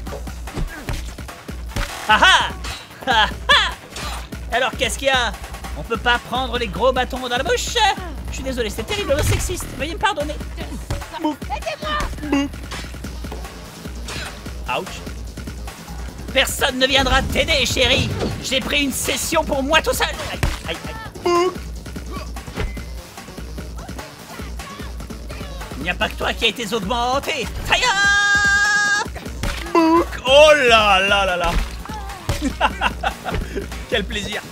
Haha! Haha! Alors qu'est-ce qu'il y a? On peut pas prendre les gros bâtons dans la bouche? Je suis désolé, c'est terriblement sexiste. Veuillez me pardonner. Book! Book! Ouch! Personne ne viendra t'aider, chérie. J'ai pris une session pour moi tout seul. Aïe, aïe, aïe. Book. Il n'y a pas que toi qui a été augmenté. Book. Oh là là là là. Quel plaisir.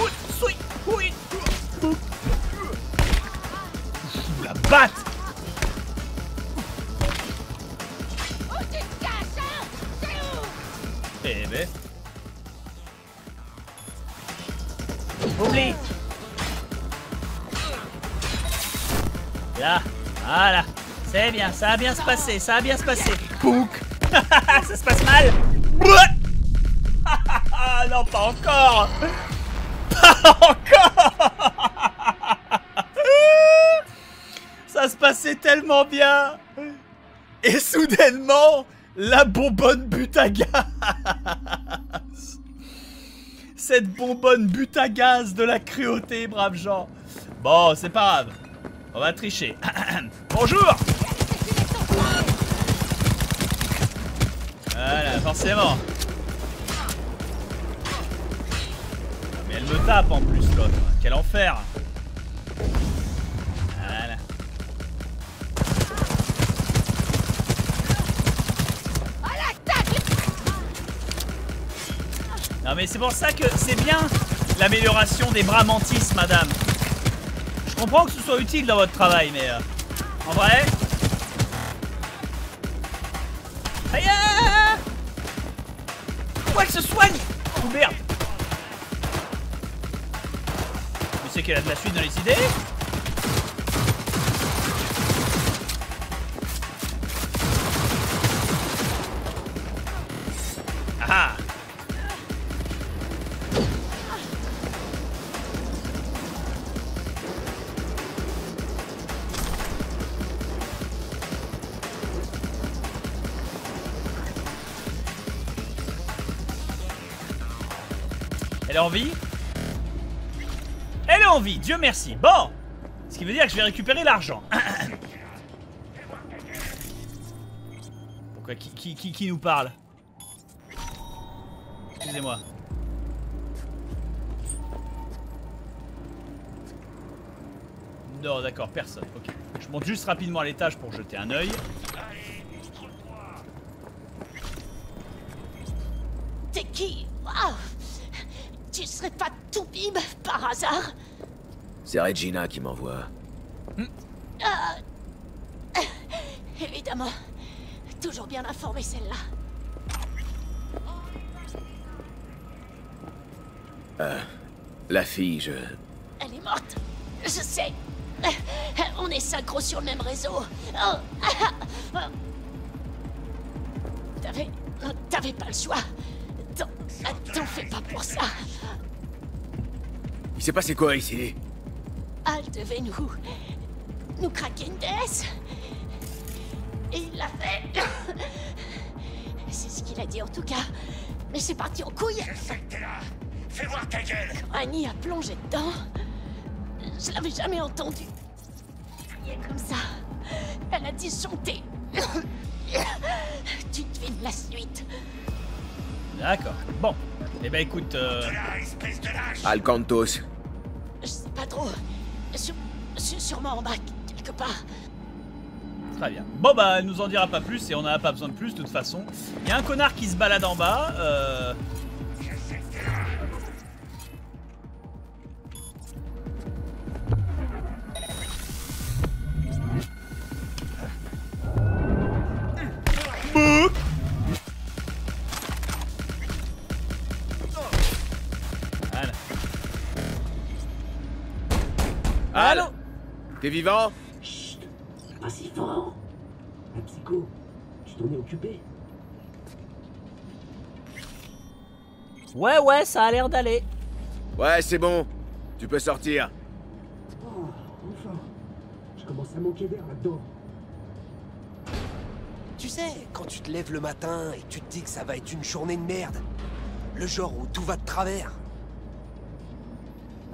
Oui, oui, oui. Book. La batte. Eh ben. Oublie. Là, voilà. C'est bien, ça a bien se passé, ça a bien se passé. Pouc. Ça se passe mal. Non, pas encore. Pas encore. Ça se passait tellement bien. Et soudainement... La bonbonne Butagaz. Cette bonbonne Butagaz de la cruauté, braves gens. Bon, c'est pas grave. On va tricher. Bonjour. Voilà, forcément. Mais elle me tape en plus, l'autre. Quel enfer. Voilà. Non mais c'est pour ça que c'est bien l'amélioration des bras mantis, madame. Je comprends que ce soit utile dans votre travail, mais euh, en vrai... Aïe, pourquoi elle se soigne? Oh merde. Mais c'est qu'elle a de la suite dans les idées. Ah. Elle est en vie. Elle est en vie, Dieu merci. Bon, ce qui veut dire que je vais récupérer l'argent. Pourquoi qui, qui, qui, qui nous parle? Excusez-moi. Non, d'accord, personne. Ok. Je monte juste rapidement à l'étage pour jeter un œil. T'es qui? Wow. Tu serais pas tout bib par hasard? C'est Regina qui m'envoie. Hmm. Euh, euh, évidemment. Toujours bien informée celle-là. Euh, la fille, je... Elle est morte. Je sais. On est synchro sur le même réseau. Oh. T'avais... T'avais pas le choix. T'en fais pas pour ça. Il s'est passé quoi ici? Al devait nous... nous craquer une déesse. Et il l'a fait. C'est ce qu'il a dit en tout cas. Mais c'est parti en couille. Je sais que t'es là. Fais voir ta gueule. Quand Annie a plongé dedans, je l'avais jamais entendu. Elle est comme ça. Elle a disjoncté. Tu devines la suite. D'accord. Bon. Eh ben écoute... Euh... Alcantos. Je sais pas trop. Je suis sûrement en bas, quelque part. Très bien. Bon bah, elle nous en dira pas plus et on en a pas besoin de plus de toute façon. Il y a un connard qui se balade en bas. Euh... T'es vivant? Chut! Pas si fort! La psycho, tu t'en es occupé? Ouais, ouais, ça a l'air d'aller. Ouais, c'est bon. Tu peux sortir. Oh, enfin. Je commence à manquer d'air là-dedans. Tu sais, quand tu te lèves le matin et tu te dis que ça va être une journée de merde, le genre où tout va de travers.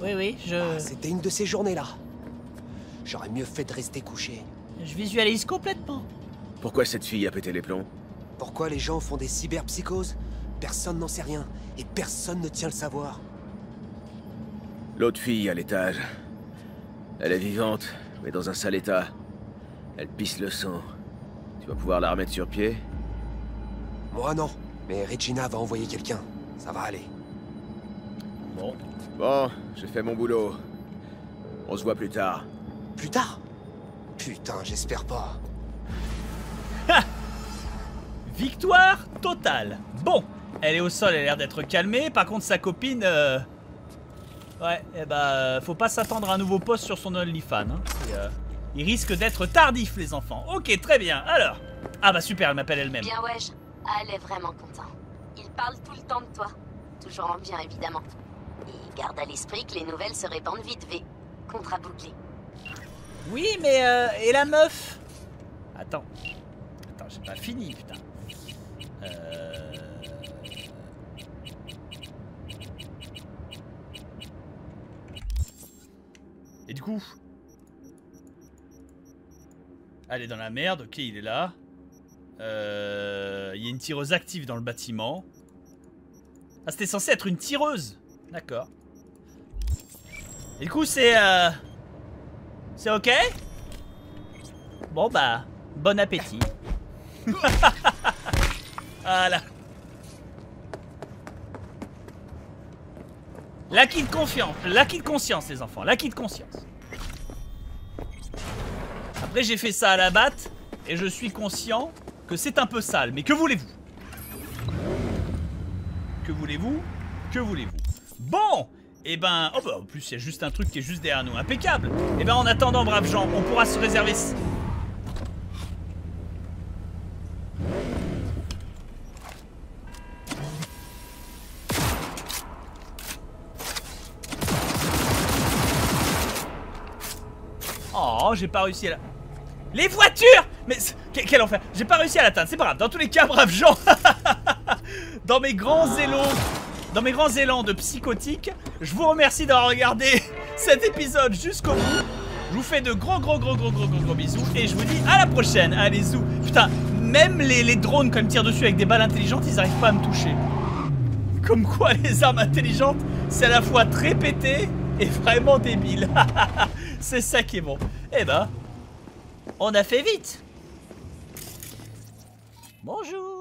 Oui, oui, je... Ah, c'était une de ces journées-là. J'aurais mieux fait de rester couché. Je visualise complètement. Pourquoi cette fille a pété les plombs? Pourquoi les gens font des cyberpsychoses? Personne n'en sait rien, et personne ne tient le savoir. L'autre fille à l'étage. Elle est vivante, mais dans un sale état. Elle pisse le sang. Tu vas pouvoir la remettre sur pied? Moi non, mais Regina va envoyer quelqu'un. Ça va aller. Bon. Bon, j'ai fait mon boulot. On se voit plus tard. Plus tard? Putain, j'espère pas. Ha! Victoire totale. Bon, elle est au sol, elle a l'air d'être calmée. Par contre, sa copine... Euh... Ouais, eh bah, faut pas s'attendre à un nouveau post sur son OnlyFan. Hein. Euh... Il risque d'être tardif, les enfants. Ok, très bien. Alors... Ah bah super, elle m'appelle elle-même. Bien wesh, elle est vraiment contente. Il parle tout le temps de toi. Toujours en bien, évidemment. Et garde à l'esprit que les nouvelles se répandent vite, V. Contrat bouclé. Oui, mais... Euh... Et la meuf? Attends. Attends, j'ai pas fini, putain. Euh... Et du coup, elle est dans la merde. Ok, il est là. Euh... Il y a une tireuse active dans le bâtiment. Ah, c'était censé être une tireuse. D'accord. Et du coup, c'est euh... c'est ok. Bon bah, bon appétit. Voilà. L'acquis de confiance, l'acquis de conscience, les enfants, l'acquis de conscience. Après, j'ai fait ça à la batte et je suis conscient que c'est un peu sale, mais que voulez-vous? Que voulez-vous? Que voulez-vous? Bon, et ben, oh bah, en plus, il y a juste un truc qui est juste derrière nous, impeccable. Et ben, en attendant, braves gens, on pourra se réserver. J'ai pas réussi à la... Les voitures! Mais quel enfer! J'ai pas réussi à l'atteindre, c'est pas grave. Dans tous les cas, braves gens, dans mes grands élans, dans mes grands élans de psychotique, je vous remercie d'avoir regardé cet épisode jusqu'au bout. Je vous fais de gros gros gros gros gros gros gros bisous et je vous dis à la prochaine. Allez zou. Putain, même les, les drones quand ils me tirent dessus avec des balles intelligentes, ils arrivent pas à me toucher. Comme quoi les armes intelligentes, c'est à la fois très pété et vraiment débile. C'est ça qui est bon. Eh ben, on a fait vite. Bonjour.